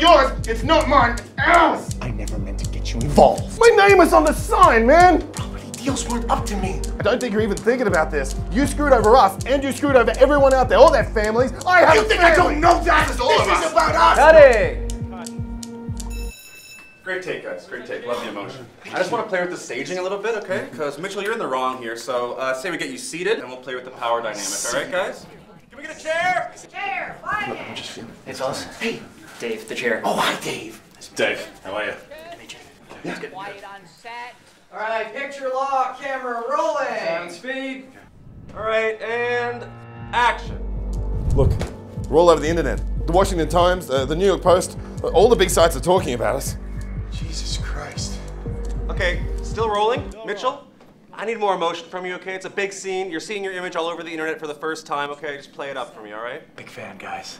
not yours, it's not mine, it's ours! I never meant to get you involved. My name is on the sign, man! Property deals weren't up to me. I don't think you're even thinking about this. You screwed over us, and you screwed over everyone out there, all their families. I have a family! You think I don't know that? This is about us! Daddy! Great take, guys. Great take. Love the emotion. I just want to play with the staging a little bit, okay? Because, Mitchell, you're in the wrong here. So, say we get you seated, and we'll play with the power dynamic. All right, guys? Can we get a chair? Chair! Why? I'm just feeling it. It's us. Hey, Dave, the chair. Oh, hi, Dave. It's Dave. How are you? Good to meet you. Yeah. Good. Quiet on set. All right, picture lock, camera rolling. Sound speed. All right, and action. Look, we're all over the internet. The Washington Times, the New York Post, all the big sites are talking about us. Jesus Christ. Okay, still rolling. Mitchell, I need more emotion from you, okay? It's a big scene. You're seeing your image all over the internet for the first time, okay? Just play it up for me, all right? Big fan, guys.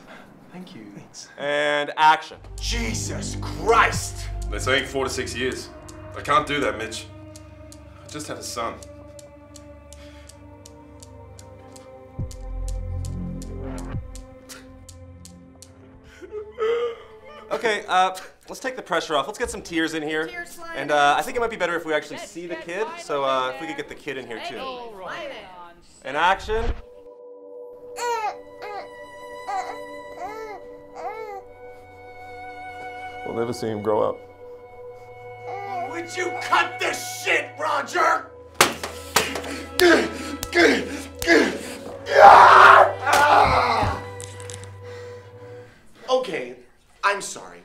Thank you. Thanks. And action. Jesus Christ! They're saying 4 to 6 years. I can't do that, Mitch. I just had a son. Okay, let's take the pressure off. Let's get some tears in here. And I think it might be better if we actually see the kid. So if we could get the kid in here too. And action. We'll never see him grow up. Would you cut this shit, Roger? Okay, I'm sorry.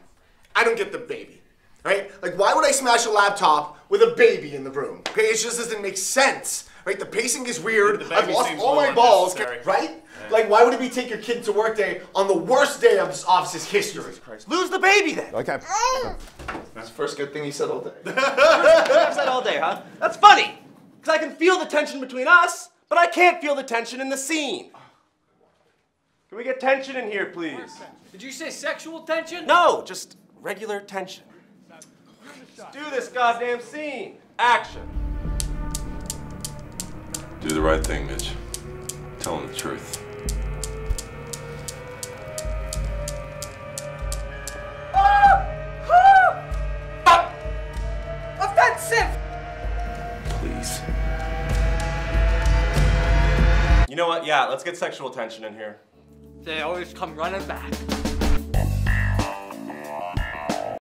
I don't get the baby, right? Like, why would I smash a laptop with a baby in the room? Okay, it just doesn't make sense, right? The pacing is weird. I've lost all my balls, right? Yeah. Like, why would it be take your kid to work day on the worst day of this office's history? Jesus Christ. Lose the baby then. Okay. That's the first good thing you said all day. First good thing I've said all day, huh? That's funny, because I can feel the tension between us, but I can't feel the tension in the scene. Can we get tension in here, please? Did you say sexual tension? No, just regular tension. Let's do this goddamn scene. Action. Do the right thing, Mitch. Tell him the truth. Offensive! Please. You know what? Yeah, let's get sexual tension in here. They always come running back.